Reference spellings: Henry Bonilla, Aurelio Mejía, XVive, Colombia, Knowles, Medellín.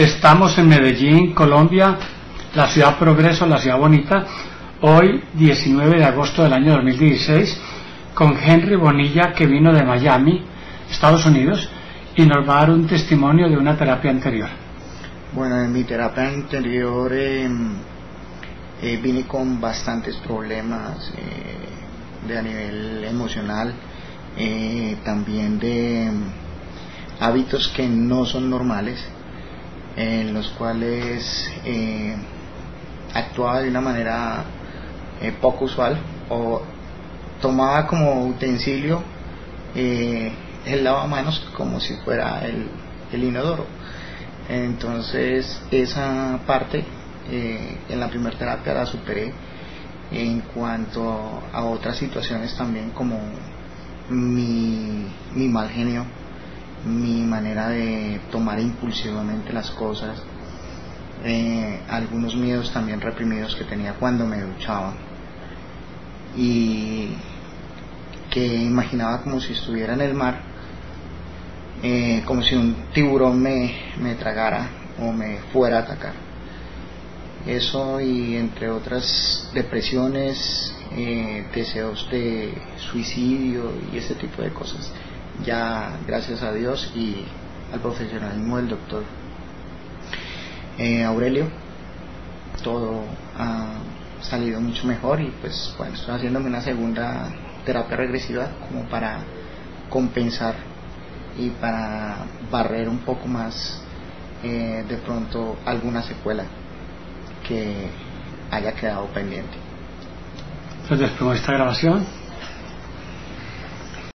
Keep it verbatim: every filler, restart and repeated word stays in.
Estamos en Medellín, Colombia, la ciudad progreso, la ciudad bonita, hoy diecinueve de agosto del año dos mil dieciséis, con Henry Bonilla, que vino de Miami, Estados Unidos, y nos va a dar un testimonio de una terapia anterior. Bueno, en mi terapia anterior eh, eh, vine con bastantes problemas eh, de a nivel emocional, eh, también de eh, hábitos que no son normales, en los cuales eh, actuaba de una manera eh, poco usual, o tomaba como utensilio eh, el lavamanos como si fuera el, el inodoro. Entonces esa parte eh, en la primera terapia la superé. En cuanto a otras situaciones también, como mi, mi mal genio, mi manera de tomar impulsivamente las cosas, eh, algunos miedos también reprimidos que tenía cuando me duchaba y que imaginaba como si estuviera en el mar, eh, como si un tiburón me, me tragara o me fuera a atacar. Eso, y entre otras depresiones, eh, deseos de suicidio y ese tipo de cosas. Ya gracias a Dios y al profesionalismo del doctor eh, Aurelio, todo ha salido mucho mejor, y pues bueno, estoy haciéndome una segunda terapia regresiva como para compensar y para barrer un poco más eh, de pronto alguna secuela que haya quedado pendiente. Entonces, después de esta grabación